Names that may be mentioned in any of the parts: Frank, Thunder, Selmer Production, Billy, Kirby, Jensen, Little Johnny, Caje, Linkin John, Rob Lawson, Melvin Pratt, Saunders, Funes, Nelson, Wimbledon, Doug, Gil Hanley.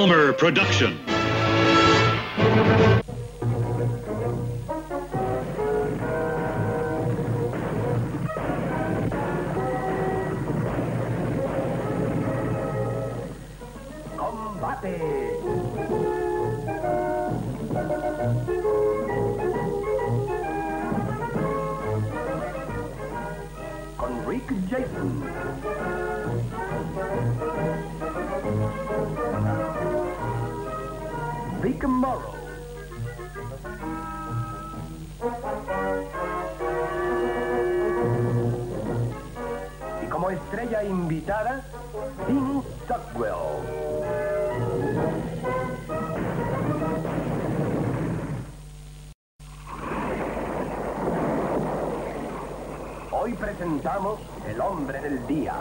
Selmer Production. Presentamos el hombre del día.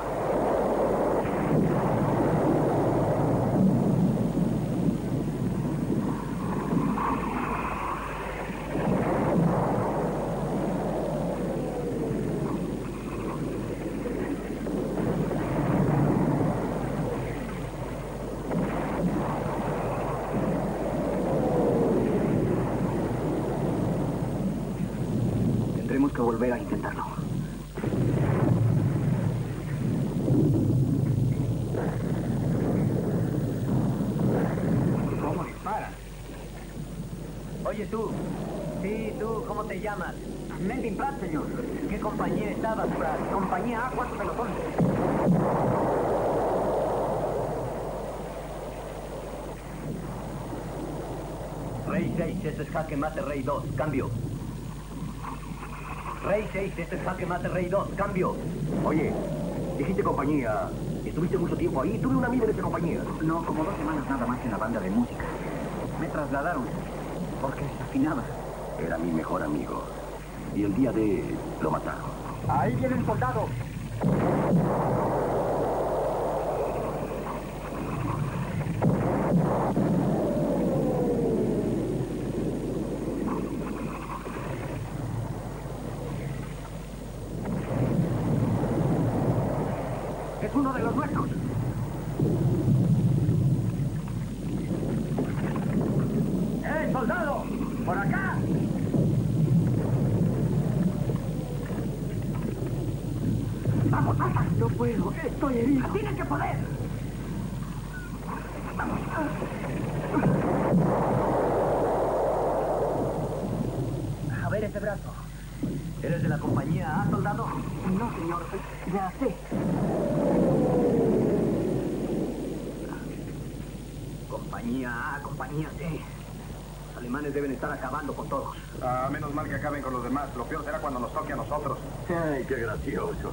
Tendremos que volver a intentarlo. Oye, tú. Sí, tú, ¿cómo te llamas? Melvin Pratt, señor. ¿Qué compañía estabas, Pratt? Compañía A, 4 pelotones. Rey 6, esto es jaque mate Rey 2, cambio. Rey 6, esto es jaque mate Rey 2, cambio. Oye, dijiste compañía. ¿Estuviste mucho tiempo ahí? Tuve un amigo de esa compañía. No, como 2 semanas nada más en la banda de música. Me trasladaron. Porque desafinaba. Era mi mejor amigo. Y el día de él lo mataron. ¡Ahí viene el soldado! ¡Es uno de los nuestros! ¡Tienen que poder! A ver ese brazo. ¿Eres de la compañía A, soldado? No, señor. Ya sé. Compañía A, compañía C. Los alemanes deben estar acabando con todos. Ah, menos mal que acaben con los demás. Lo peor será cuando nos toque a nosotros. ¡Ay, qué gracioso!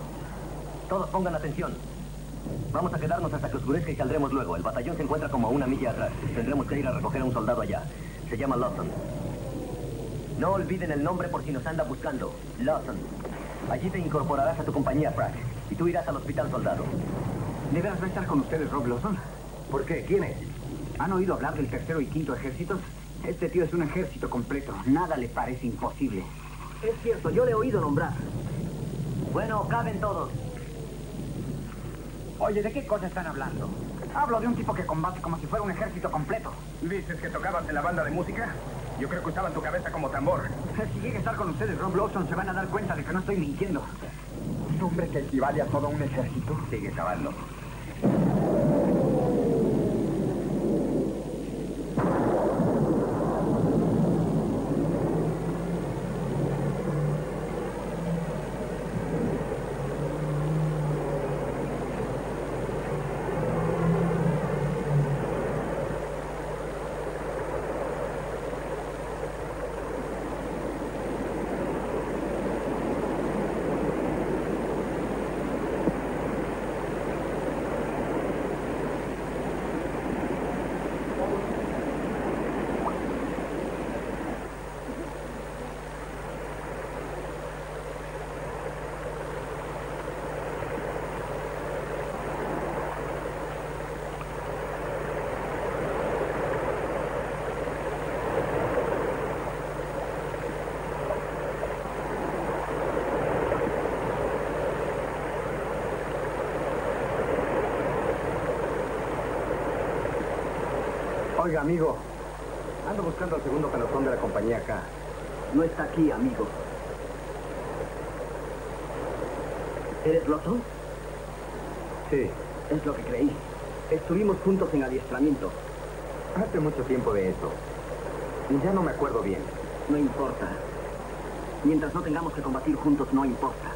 Todos pongan atención. Vamos a quedarnos hasta que oscurezca y saldremos luego. El batallón se encuentra como a 1 milla atrás. Tendremos que ir a recoger a un soldado allá. Se llama Lawson. No olviden el nombre por si nos anda buscando. Lawson. Allí te incorporarás a tu compañía, Frank. Y tú irás al hospital, soldado. ¿De veras va a estar con ustedes Rob Lawson? ¿Por qué? ¿Quién es? ¿Han oído hablar del 3º y 5º ejércitos? Este tío es un ejército completo. Nada le parece imposible. Es cierto, yo le he oído nombrar. Bueno, caben todos. Oye, ¿de qué cosa están hablando? Hablo de un tipo que combate como si fuera un ejército completo. ¿Dices que tocabas en la banda de música? Yo creo que usaban tu cabeza como tambor. Si llega a estar con ustedes, Rob Lawson, se van a dar cuenta de que no estoy mintiendo. ¿Un hombre que equivale a todo un ejército? Sigue cavando. Oiga, amigo, ando buscando al segundo pelotón de la compañía acá. No está aquí, amigo. ¿Eres Lawson? Sí. Es lo que creí. Estuvimos juntos en adiestramiento. Hace mucho tiempo de eso. Y ya no me acuerdo bien. No importa. Mientras no tengamos que combatir juntos, no importa.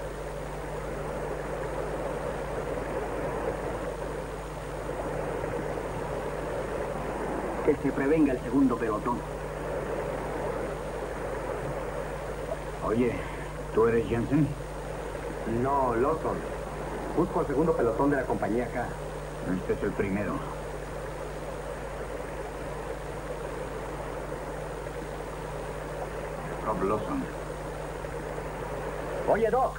Que se prevenga el segundo pelotón. Oye, ¿tú eres Jensen? No, Lawson. Busco al segundo pelotón de la compañía acá. Este es el primero. Rob Lawson. Oye, Doc,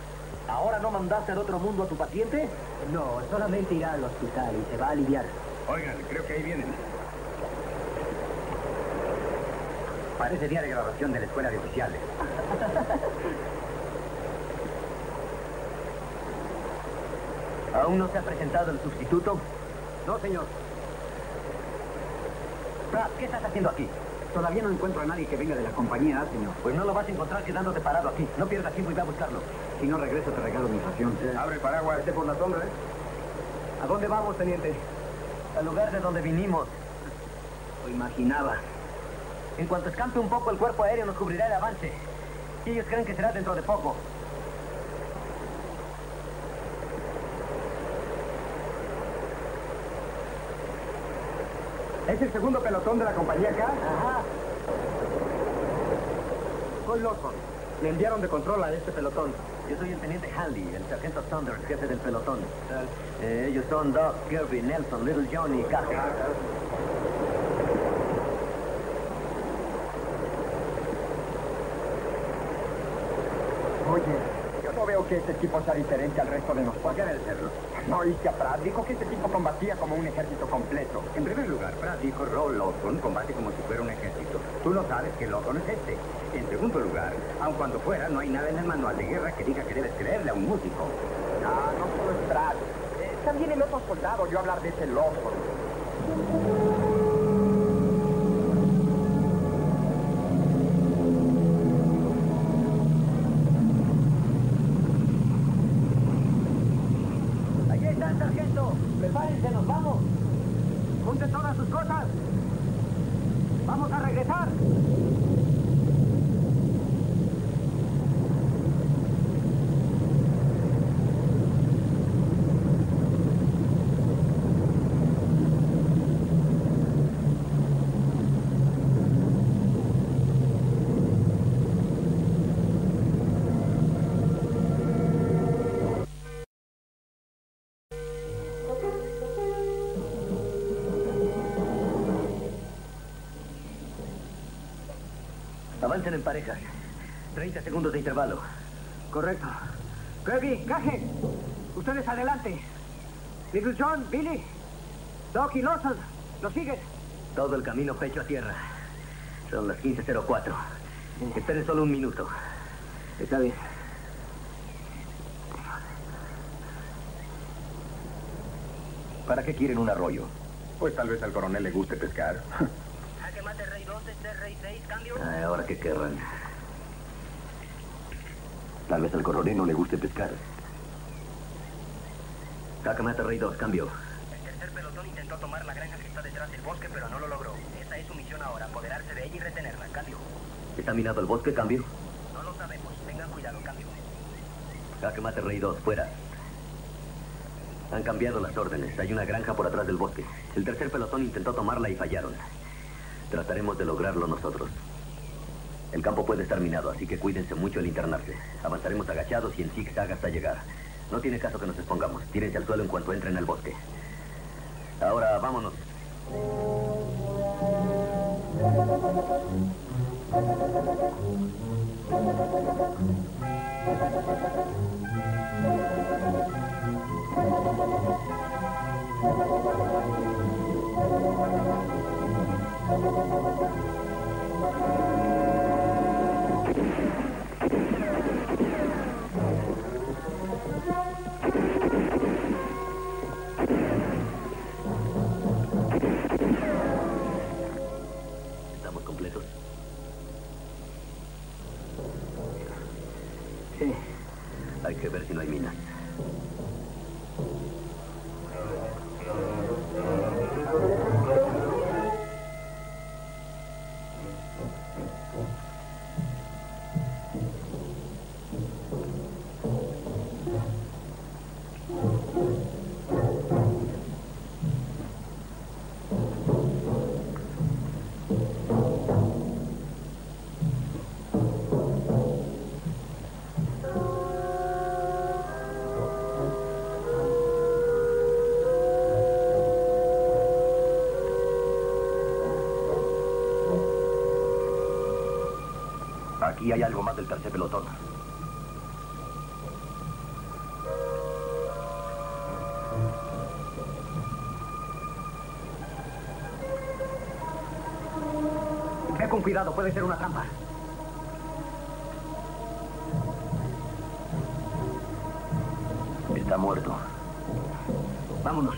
¿ahora no mandaste al otro mundo a tu paciente? No, solamente irá al hospital y se va a aliviar. Oigan, creo que ahí vienen. Parece día de graduación de la escuela de oficiales. ¿Aún no se ha presentado el sustituto? No, señor. Pratt, ¿qué estás haciendo aquí? Todavía no encuentro a nadie que venga de la compañía, señor. Pues no lo vas a encontrar quedándote parado aquí. No pierdas tiempo y ve a buscarlo. Si no regreso, te regalo mi ración. Abre paraguas, esté por la sombra, ¿eh? ¿A dónde vamos, teniente? Al lugar de donde vinimos. Lo imaginaba. En cuanto escampe un poco, el cuerpo aéreo nos cubrirá el avance. Y ellos creen que será dentro de poco. ¿Es el segundo pelotón de la compañía acá? Ajá. Soy Lawson. Me enviaron de control a este pelotón. Yo soy el teniente Hanley, el sargento Thunder, jefe del pelotón. Ellos son Doug, Kirby, Nelson, Little Johnny y Caje. Oye, yo no veo que este equipo sea diferente al resto de nosotros. ¿Por qué debe serlo? No oíste a Pratt, dijo que este tipo combatía como un ejército completo. En primer lugar, Pratt dijo, Rob Lawson combate como si fuera un ejército. Tú no sabes que Lawson es este. En segundo lugar, aun cuando fuera, no hay nada en el manual de guerra que diga que debes creerle a un músico. Ah, no solo es Pratt. También el otro soldado oyó hablar de ese Lawson. Avancen en parejas. 30 segundos de intervalo. Correcto. Kirby, Caje, ustedes adelante. Little John, Billy, Doc y Lawson, ¿lo siguen? Todo el camino pecho a tierra. Son las 15:04. Esperen solo un minuto. Está bien. ¿Para qué quieren un arroyo? Pues tal vez al coronel le guste pescar. Ay, ahora que querrán. Tal vez al coronel no le guste pescar. Saca mata rey 2, cambio. El tercer pelotón intentó tomar la granja que está detrás del bosque, pero no lo logró. Esa es su misión ahora, apoderarse de ella y retenerla, cambio. ¿Está minado el bosque, cambio? No lo sabemos, tengan cuidado, cambio. Saca mata rey 2, fuera. Han cambiado las órdenes, hay una granja por atrás del bosque. El tercer pelotón intentó tomarla y fallaron. Trataremos de lograrlo nosotros. El campo puede estar minado, así que cuídense mucho al internarse. Avanzaremos agachados y en zigzag hasta llegar. No tiene caso que nos expongamos. Tírense al suelo en cuanto entren al bosque. Ahora, vámonos. Sí. Hay que ver si no hay minas. Y hay algo más del tercer pelotón. Ve con cuidado, puede ser una trampa. Está muerto. Vámonos.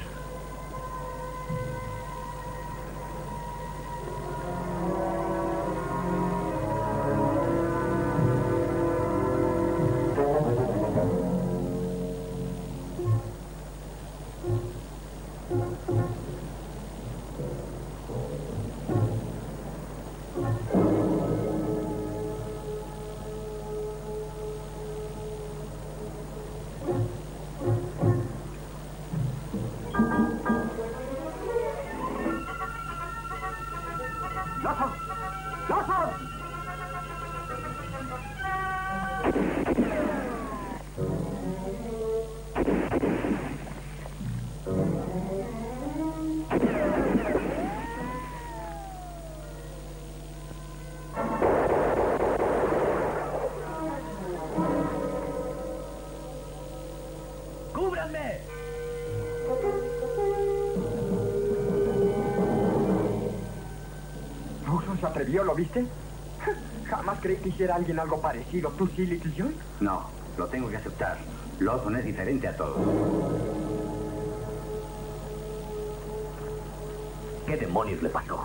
¿Atrevió? ¿Lo viste? Jamás creí que hiciera alguien algo parecido. ¿Tú sí, Little John? No, lo tengo que aceptar. Lawson es diferente a todos. ¿Qué demonios le pasó?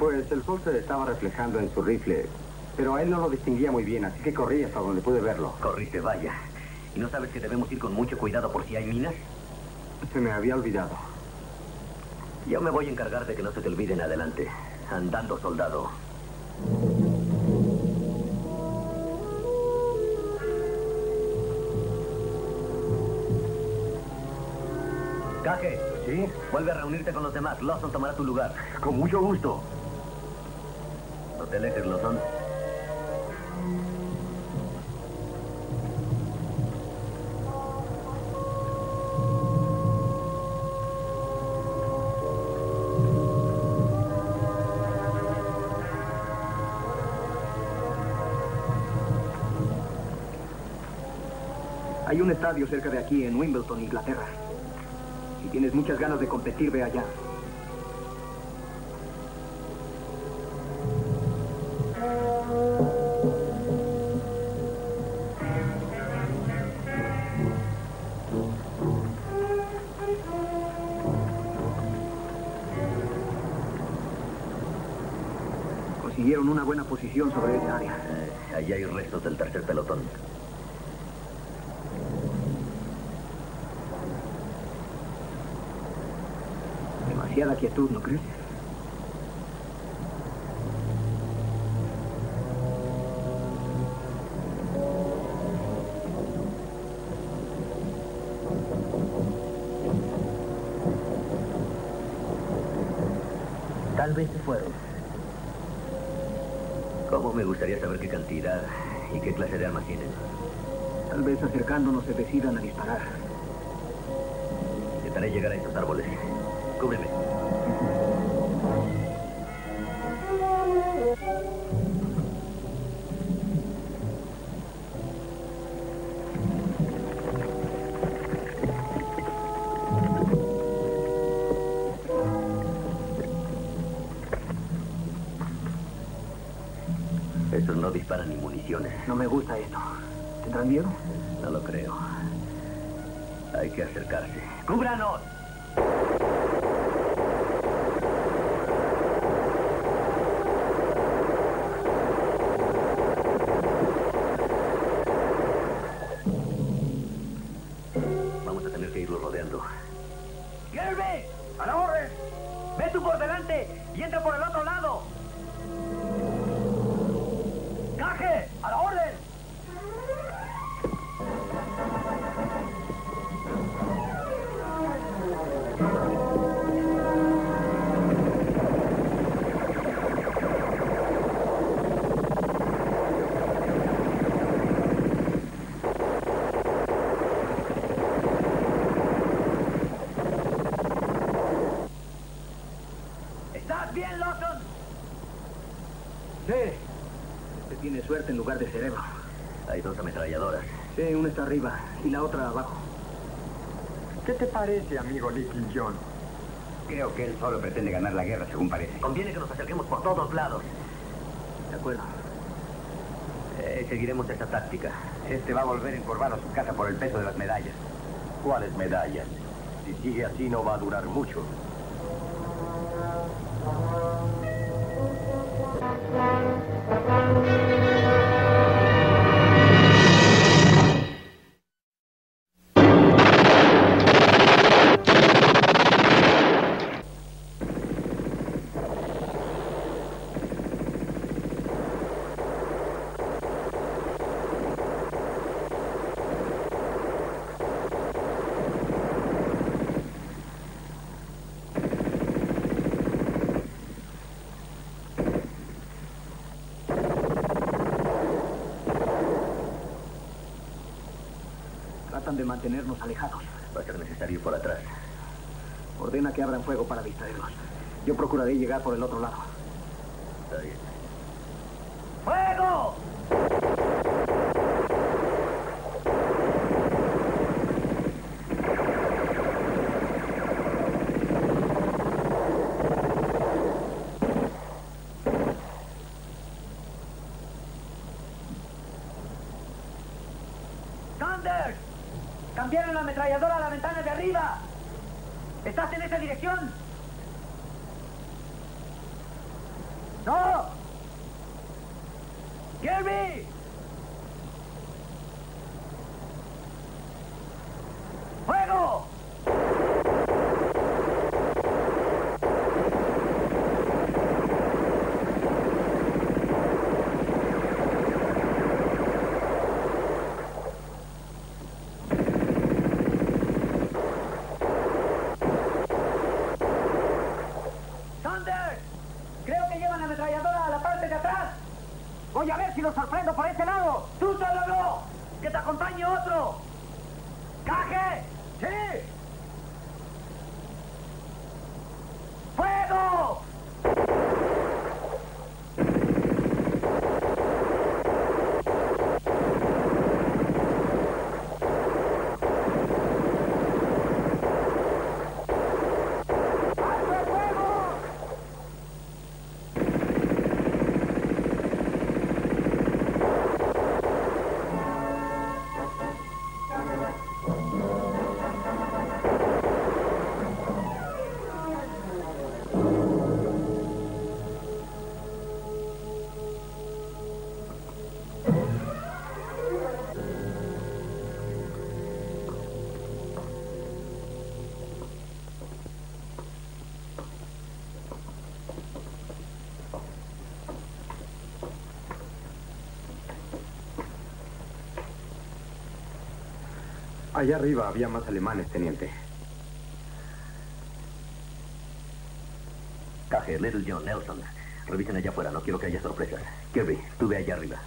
Pues el sol se estaba reflejando en su rifle, pero a él no lo distinguía muy bien, así que corrí hasta donde pude verlo. Corriste, vaya. ¿Y no sabes que debemos ir con mucho cuidado por si hay minas? Se me había olvidado. Yo me voy a encargar de que no se te olviden adelante. Andando, soldado. Caje. ¿Sí? Vuelve a reunirte con los demás. Lawson tomará tu lugar. Con mucho gusto. No te alejes, Lawson. Hay un estadio cerca de aquí, en Wimbledon, Inglaterra. Si tienes muchas ganas de competir, ve allá. Consiguieron una buena posición sobre esa área. Allá hay restos del tercer pelotón. Demasiada quietud, ¿no crees? Tal vez se fueron. ¿Cómo me gustaría saber qué cantidad y qué clase de armas tienen? Tal vez acercándonos se decidan a disparar. Intentaré llegar a estos árboles. Cúbreme. Estos no disparan ni municiones. No me gusta esto. ¿Tendrán miedo? No lo creo. Hay que acercarse. ¡Cúbranos! Este tiene suerte en lugar de cerebro. Hay dos ametralladoras. Sí, una está arriba y la otra abajo. ¿Qué te parece, amigo Linkin John? Creo que él solo pretende ganar la guerra, según parece. Conviene que nos acerquemos por todos lados. De acuerdo. Seguiremos esa táctica. Este va a volver encorvado a su casa por el peso de las medallas. ¿Cuáles medallas? Si sigue así no va a durar mucho. De mantenernos alejados. Va a ser necesario ir por atrás. Ordena que abran fuego para distraerlos. Yo procuraré llegar por el otro lado. Está bien. ¡Fuego! ¡Thunder! ¡Cambiaron la ametralladora a la ventana de arriba! ¿Estás en esa dirección? ¡No! ¡Kirby! ¡Fuego! Voy a ver si los sorprendo por ese lado. ¡Tú solo no! ¡Que te acompañe otro! ¡Caje! ¡Sí! ¡Fuego! Allá arriba había más alemanes, teniente. Caje, Little John, Nelson. Revisen allá afuera, no quiero que haya sorpresas. Kirby, tú ve allá arriba.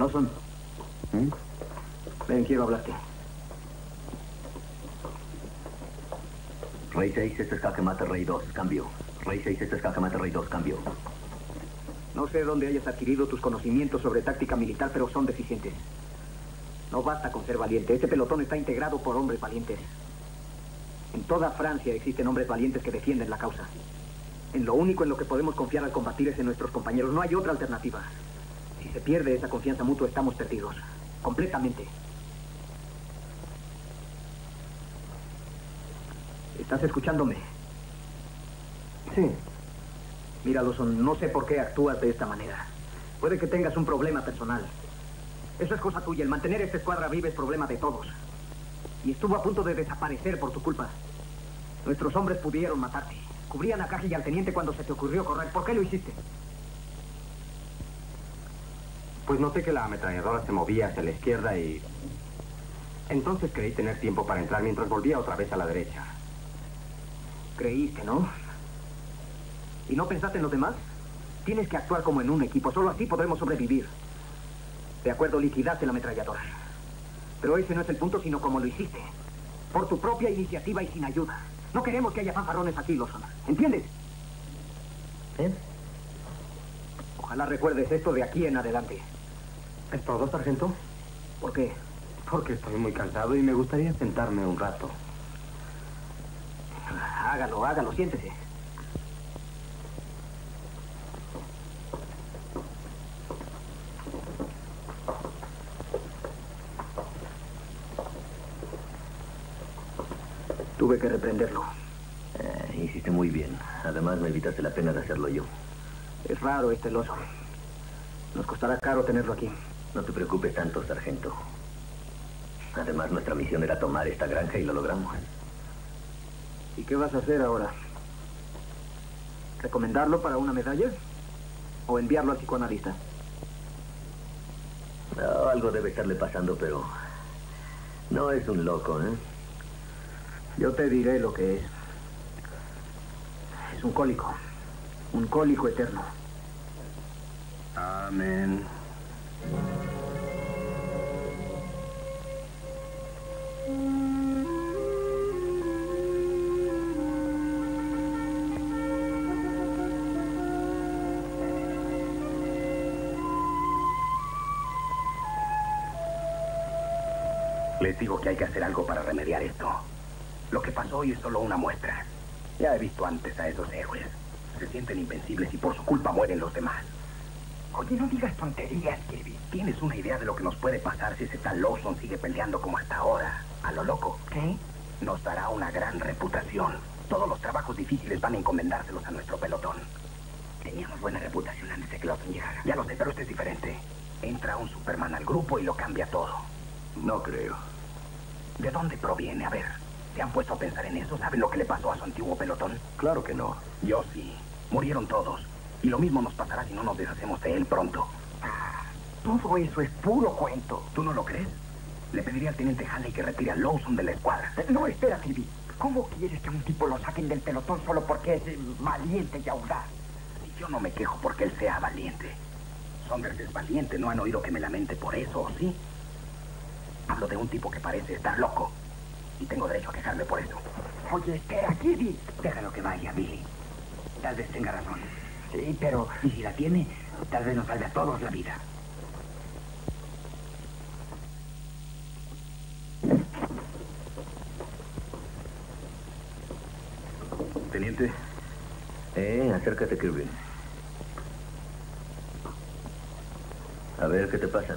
Nelson. Ven, quiero hablarte. Rey 6, este es Caquemate Rey 2, cambio. Rey 6, este es Caquemate Rey 2, cambio. No sé dónde hayas adquirido tus conocimientos sobre táctica militar, pero son deficientes. No basta con ser valiente. Este pelotón está integrado por hombres valientes. En toda Francia existen hombres valientes que defienden la causa. En lo único en lo que podemos confiar al combatir es en nuestros compañeros. No hay otra alternativa. Si se pierde esa confianza mutua, estamos perdidos. Completamente. ¿Estás escuchándome? Sí. Mira, Lawson, no sé por qué actúas de esta manera. Puede que tengas un problema personal. Eso es cosa tuya. El mantener esta escuadra viva es problema de todos. Y estuvo a punto de desaparecer por tu culpa. Nuestros hombres pudieron matarte. Cubrían a Caje y al teniente cuando se te ocurrió correr. ¿Por qué lo hiciste? Pues noté que la ametralladora se movía hacia la izquierda y... entonces creí tener tiempo para entrar mientras volvía otra vez a la derecha. ¿Creíste, no? ¿Y no pensaste en los demás? Tienes que actuar como en un equipo. Solo así podremos sobrevivir. De acuerdo, liquidaste la ametralladora. Pero ese no es el punto, sino cómo lo hiciste. por tu propia iniciativa y sin ayuda. No queremos que haya fanfarrones aquí, Lawson. ¿Entiendes? ¿Eh? Ojalá recuerdes esto de aquí en adelante. ¿Es todo, sargento? ¿Por qué? Porque estoy muy cansado y me gustaría sentarme un rato. Hágalo, hágalo, siéntese. Tuve que reprenderlo. Hiciste muy bien. Además, me evitaste la pena de hacerlo yo. Es raro este Lawson. Nos costará caro tenerlo aquí. No te preocupes tanto, sargento. Además, nuestra misión era tomar esta granja y lo logramos. ¿Y qué vas a hacer ahora? ¿Recomendarlo para una medalla? ¿O enviarlo al psicoanalista? No, algo debe estarle pasando, pero... no es un loco, ¿eh? Yo te diré lo que es. Es un cólico. Un cólico eterno. Amén. Les digo que hay que hacer algo para remediar esto. Lo que pasó hoy es solo una muestra. Ya he visto antes a esos héroes. Se sienten invencibles y por su culpa mueren los demás. Oye, no digas tonterías, Kirby. ¿Tienes una idea de lo que nos puede pasar si ese tal Lawson sigue peleando como hasta ahora? A lo loco. ¿Qué? Nos dará una gran reputación. Todos los trabajos difíciles van a encomendárselos a nuestro pelotón. Teníamos buena reputación antes de que Lawson llegara. Ya lo sé, pero este es diferente. Entra un Superman al grupo y lo cambia todo. No creo. ¿De dónde proviene? A ver... ¿se han puesto a pensar en eso? ¿Saben lo que le pasó a su antiguo pelotón? Claro que no. Yo sí. Murieron todos. Y lo mismo nos pasará si no nos deshacemos de él pronto. Ah, todo eso es puro cuento. ¿Tú no lo crees? Le pediría al teniente Hanley que retire a Lawson de la escuadra. No, espera, Kirby. ¿Cómo quieres que a un tipo lo saquen del pelotón solo porque es valiente y audaz? Y yo no me quejo porque él sea valiente. Saunders es valiente. No han oído que me lamente por eso, ¿sí? Hablo de un tipo que parece estar loco. Y tengo derecho a quejarme por eso. Oye, espera, Kirby. Déjalo que vaya, Billy. Tal vez tenga razón. Sí, pero... y si la tiene, tal vez nos salve a todos la vida. Teniente. Acércate, Kirby. A ver, ¿qué te pasa?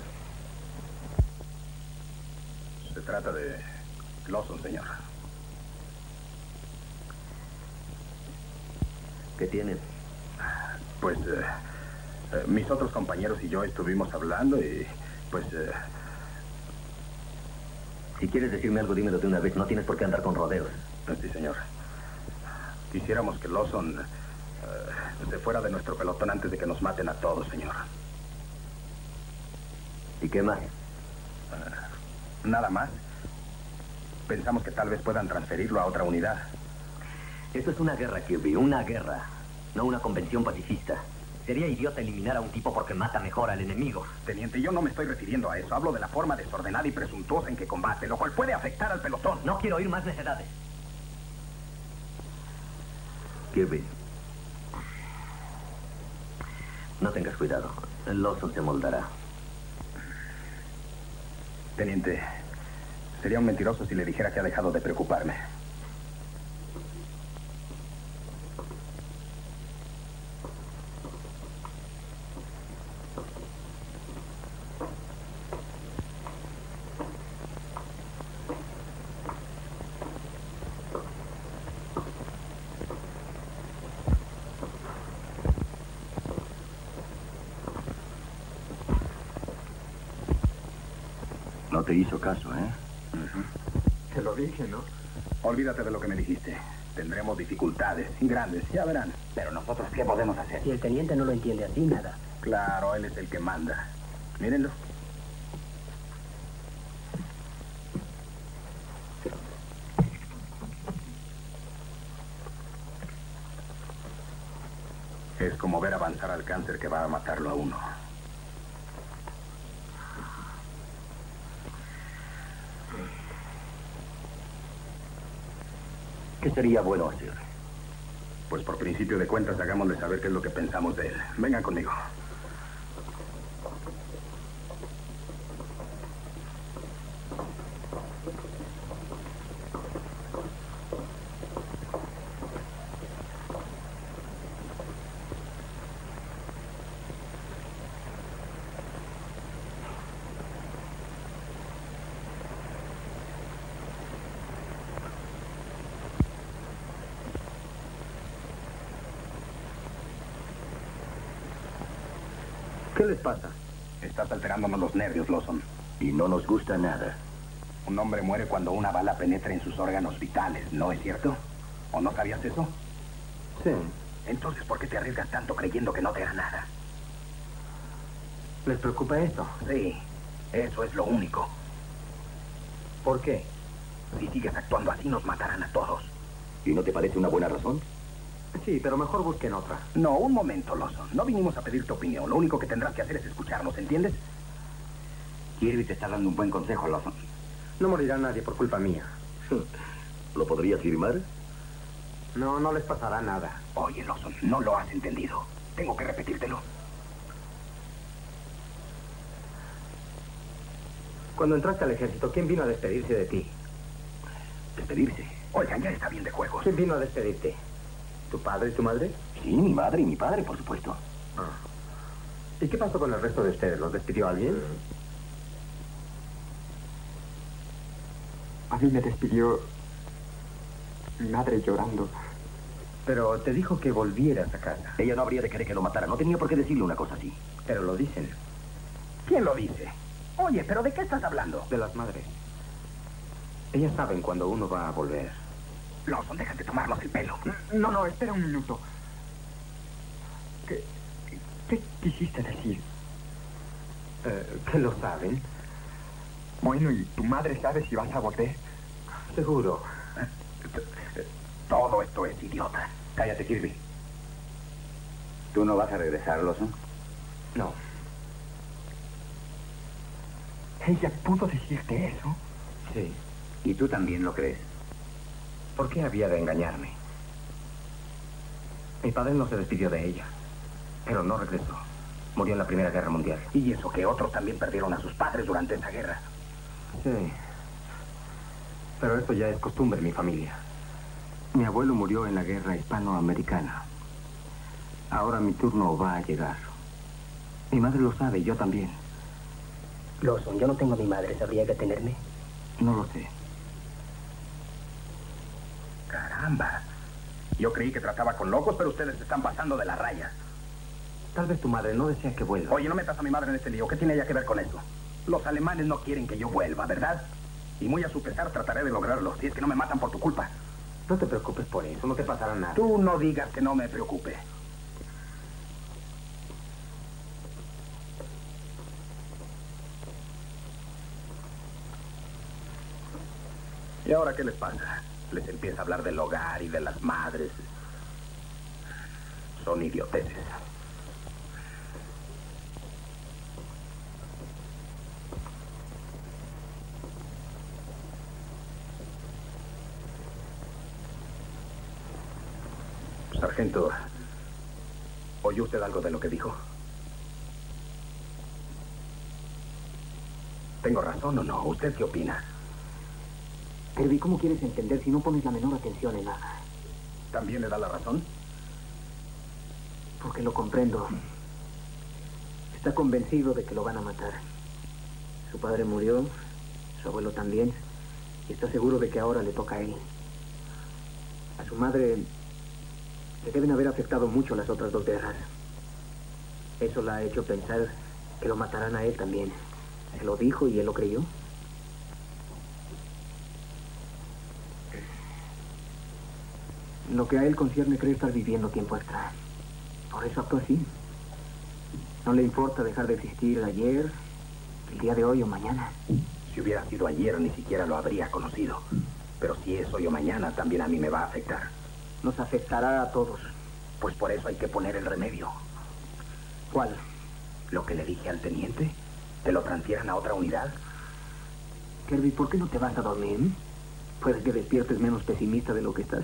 Se trata de... Lawson, señor. ¿Qué tiene? Pues, mis otros compañeros y yo estuvimos hablando y, pues... Si quieres decirme algo, dímelo de una vez. No tienes por qué andar con rodeos. Sí, señor. Quisiéramos que Lawson se fuera de nuestro pelotón antes de que nos maten a todos, señor. ¿Y qué más? Nada más. Pensamos que tal vez puedan transferirlo a otra unidad. Esto es una guerra, Kirby, una guerra. No una convención pacifista. Sería idiota eliminar a un tipo porque mata mejor al enemigo. Teniente, yo no me estoy refiriendo a eso. Hablo de la forma desordenada y presuntuosa en que combate, lo cual puede afectar al pelotón. No quiero oír más necedades. Kirby. No tengas cuidado. El Lawson se moldará. Teniente... sería un mentiroso si le dijera que ha dejado de preocuparme. No te hizo caso, ¿eh? Te lo dije, ¿no? Olvídate de lo que me dijiste. Tendremos dificultades grandes, ya verán. Pero nosotros, ¿qué podemos hacer? Si el teniente no lo entiende así, nada. Claro, él es el que manda. Mírenlo. Es como ver avanzar al cáncer que va a matarlo a uno. ¿Qué sería bueno hacer? Pues por principio de cuentas, hagámosle saber qué es lo que pensamos de él. Vengan conmigo. ¿Qué les pasa? Estás alterándonos los nervios, Lawson. Y no nos gusta nada. Un hombre muere cuando una bala penetra en sus órganos vitales, ¿no es cierto? ¿O no sabías eso? Sí. Entonces, ¿por qué te arriesgas tanto creyendo que no te hará nada? ¿Les preocupa esto? Sí. Eso es lo único. ¿Por qué? Si sigues actuando así, nos matarán a todos. ¿Y no te parece una buena razón? Sí, pero mejor busquen otra. No, un momento, Lawson. No vinimos a pedir tu opinión. Lo único que tendrás que hacer es escucharnos, ¿entiendes? Kirby te está dando un buen consejo, Lawson. No morirá nadie por culpa mía. ¿Lo podrías firmar? No, no les pasará nada. Oye, Lawson, no lo has entendido. Tengo que repetírtelo. Cuando entraste al ejército, ¿quién vino a despedirse de ti? ¿Despedirse? Oigan, ya está bien de juegos. ¿Quién vino a despedirte? ¿Tu padre y tu madre? Sí, mi madre y mi padre, por supuesto. Ah. ¿Y qué pasó con el resto de ustedes? ¿Los despidió alguien? A mí me despidió mi madre llorando. Pero te dijo que volvieras a casa. Ella no habría de querer que lo matara. No tenía por qué decirle una cosa así. Pero lo dicen. ¿Quién lo dice? Oye, ¿pero de qué estás hablando? De las madres. Ellas saben cuando uno va a volver. Lawson, déjate tomarnos el pelo. No, no, espera un minuto. ¿Qué quisiste decir? ¿Que lo saben? Bueno, ¿y tu madre sabe si vas a volver? Seguro. Todo esto es idiota. Cállate, Kirby. ¿Tú no vas a regresar, Lawson? No. ¿Ella pudo decirte eso? Sí. ¿Y tú también lo crees? ¿Por qué había de engañarme? Mi padre no se despidió de ella, pero no regresó. Murió en la Primera Guerra Mundial. Y eso que otros también perdieron a sus padres durante esa guerra. Sí. Pero esto ya es costumbre en mi familia. Mi abuelo murió en la guerra hispanoamericana. Ahora mi turno va a llegar. Mi madre lo sabe y yo también. Lawson, yo no tengo a mi madre. ¿Sabría que tenerme? No lo sé. Caramba. Yo creí que trataba con locos, pero ustedes se están pasando de la raya. Tal vez tu madre no desea que vuelva. Oye, no metas a mi madre en este lío. ¿Qué tiene ella que ver con eso? Los alemanes no quieren que yo vuelva, ¿verdad? Y muy a su pesar trataré de lograrlo, si es que no me matan por tu culpa. No te preocupes por eso, no te pasará nada. Tú no digas que no me preocupe. ¿Y ahora qué les pasa? Les empieza a hablar del hogar y de las madres. Son idioteces. Sargento, ¿oyó usted algo de lo que dijo? ¿Tengo razón o no? ¿Usted qué opina? Kirby, ¿cómo quieres entender si no pones la menor atención en nada? ¿También le da la razón? Porque lo comprendo. Está convencido de que lo van a matar. Su padre murió, su abuelo también, y está seguro de que ahora le toca a él. A su madre le deben haber afectado mucho las otras dos guerras. Eso la ha hecho pensar que lo matarán a él también. Se lo dijo y él lo creyó. Lo que a él concierne cree estar viviendo tiempo extra. Por eso actúa así. No le importa dejar de existir ayer, el día de hoy o mañana. Si hubiera sido ayer, ni siquiera lo habría conocido. Pero si es hoy o mañana, también a mí me va a afectar. Nos afectará a todos. Pues por eso hay que poner el remedio. ¿Cuál? Lo que le dije al teniente. ¿Te lo transfieran a otra unidad? Kirby, ¿por qué no te vas a dormir? Puede que despiertes menos pesimista de lo que estás.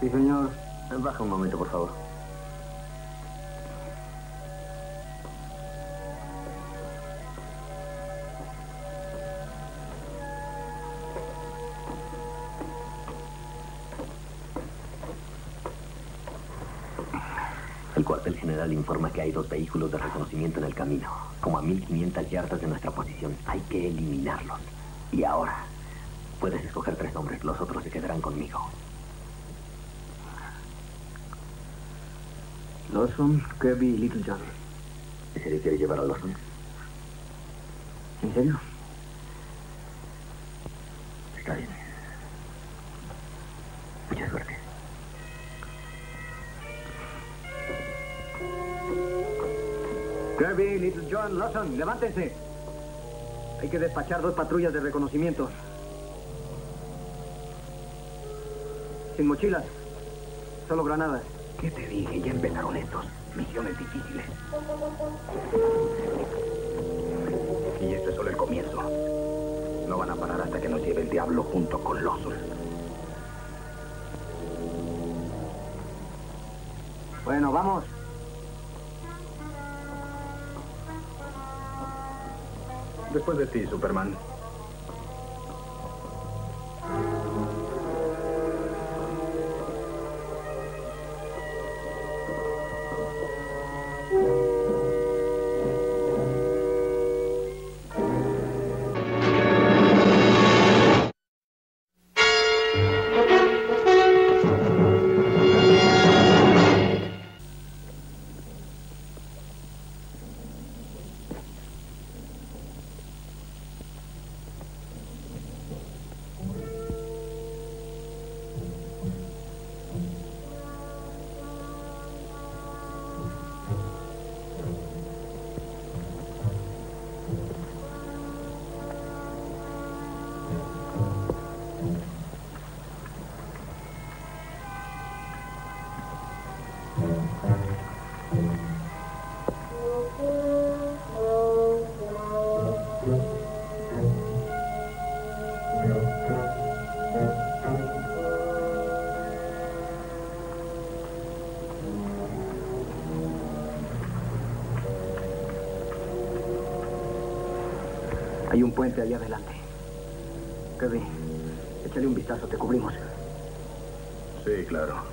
Sí, señor. Baja un momento, por favor. El cuartel general informa que hay dos vehículos de reconocimiento en el camino, como a 1500 yardas de nuestra posición. Hay que eliminarlos. Y ahora, puedes escoger 3 nombres. Los otros se quedarán conmigo. Lawson, Kirby y Little Johnny. ¿En serio quiere llevar a Lawson? ¿En serio? Está bien. Mucha suerte. Kirby, Little John, Lawson, levántense. Hay que despachar 2 patrullas de reconocimiento. Sin mochilas, solo granadas. ¿Qué te dije? Ya empezaron estos. Misiones difíciles. Y este es solo el comienzo. No van a parar hasta que nos lleve el diablo junto con Lawson. Bueno, vamos. Después de ti, Superman. Hay un puente allá adelante. Kirby, échale un vistazo, te cubrimos. Sí, claro.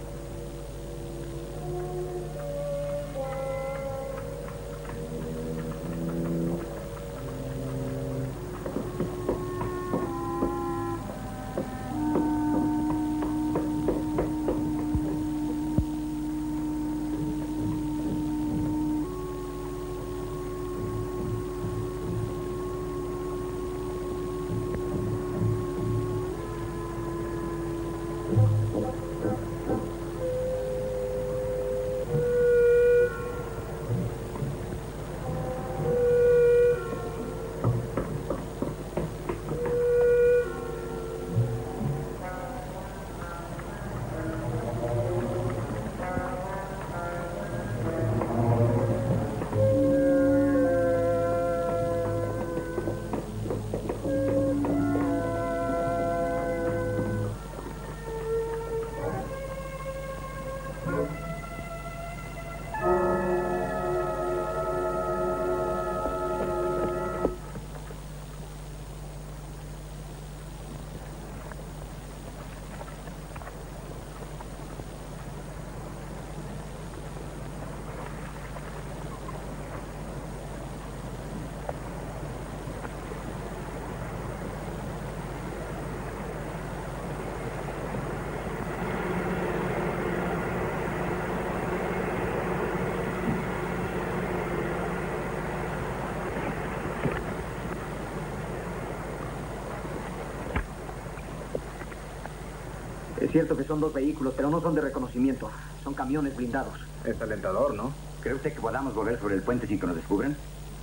Es cierto que son dos vehículos, pero no son de reconocimiento. Son camiones blindados. Es alentador, ¿no? ¿Cree usted que podamos volver sobre el puente sin que nos descubran?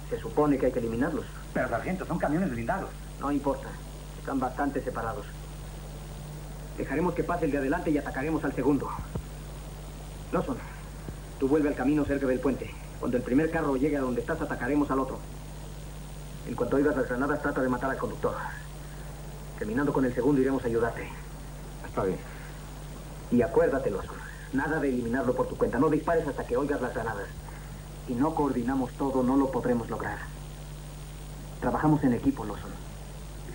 Se supone que hay que eliminarlos. Pero, sargento, son camiones blindados. No importa. Están bastante separados. Dejaremos que pase el de adelante y atacaremos al segundo. Lawson, tú vuelve al camino cerca del puente. Cuando el primer carro llegue a donde estás, atacaremos al otro. En cuanto oigas las granadas, trata de matar al conductor. Terminando con el segundo, iremos a ayudarte. Está bien. Y acuérdate, Lawson, nada de eliminarlo por tu cuenta. No dispares hasta que oigas las granadas. Si no coordinamos todo, no lo podremos lograr. Trabajamos en equipo, Lawson.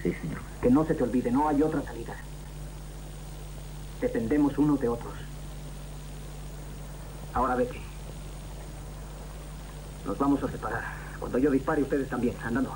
Sí, señor. Que no se te olvide, no hay otra salida. Dependemos unos de otros. Ahora vete. Nos vamos a separar. Cuando yo dispare, ustedes también. Andando.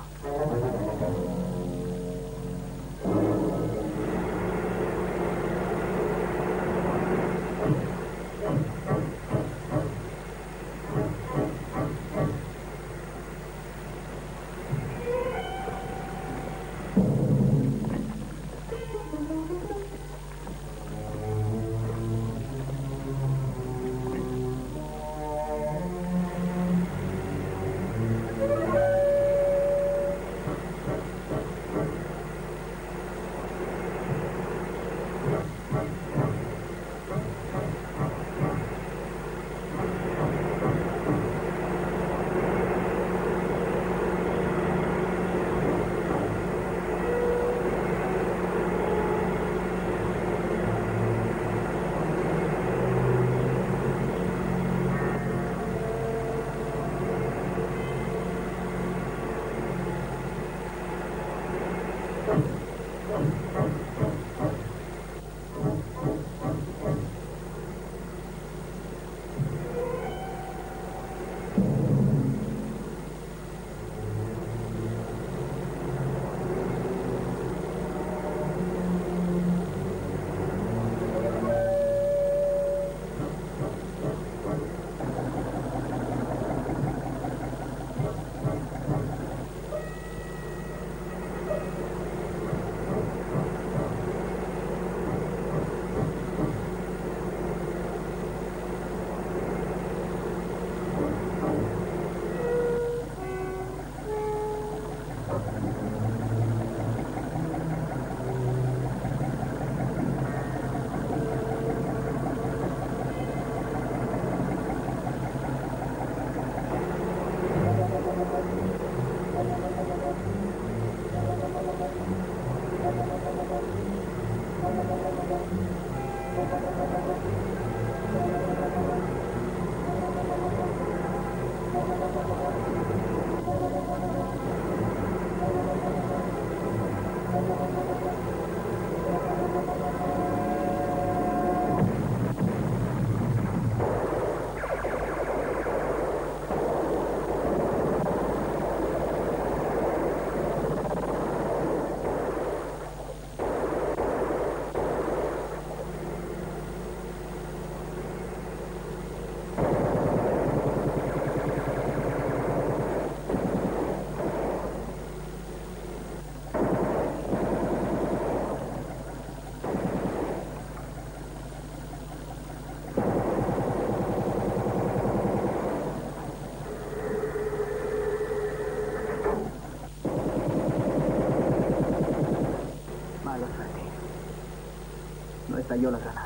Estalló la granada.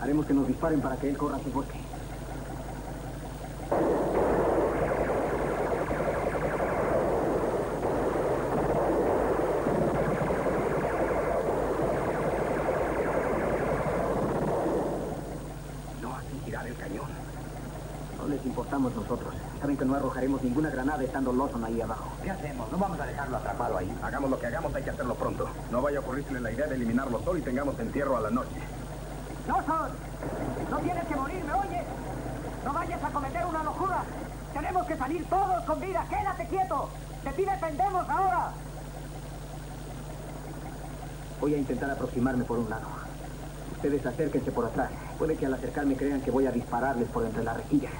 Haremos que nos disparen para que él corra su bosque. No hacen girar el cañón. No les importamos nosotros. saben que no arrojaremos ninguna granada estando Lawson ahí abajo. ¿Qué hacemos? No vamos a dejarlo atrapado ahí. Hagamos lo que hagamos, hay que hacerlo pronto. No vaya a ocurrirse la idea de eliminarlo solo y tengamos entierro a la noche. ¡Lawson! ¡No tienes que morir, ¿me oyes? ¡No vayas a cometer una locura! ¡Tenemos que salir todos con vida! ¡Quédate quieto! ¡De ti dependemos ahora! Voy a intentar aproximarme por un lado. Ustedes acérquense por atrás. Puede que al acercarme crean que voy a dispararles por entre la rejilla.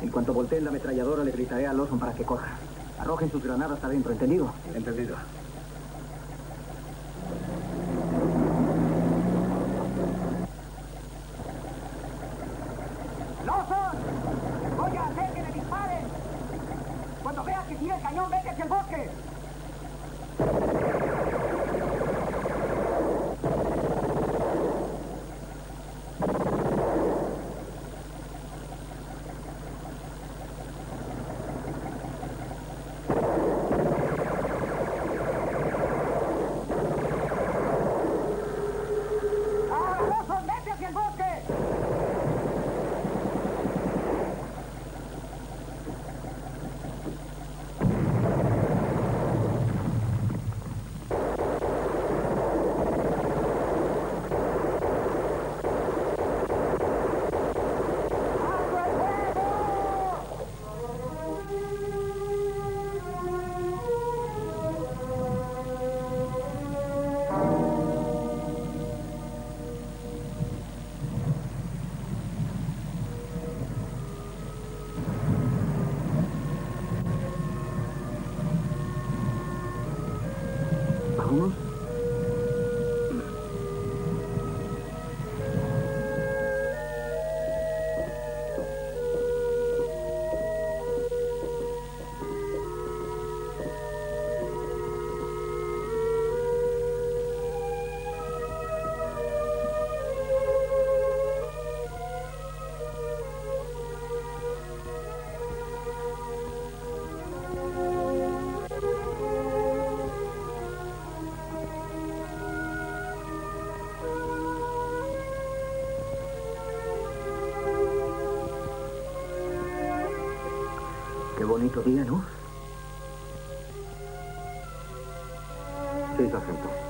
En cuanto volteen la ametralladora, le gritaré a Lawson para que corra. Arrojen sus granadas adentro, ¿entendido? Entendido. ¡Lawson! ¡Voy a hacer que le disparen! Cuando veas que tira el cañón, vete hacia el bosque. Bonito día, ¿no? Sí, sargento.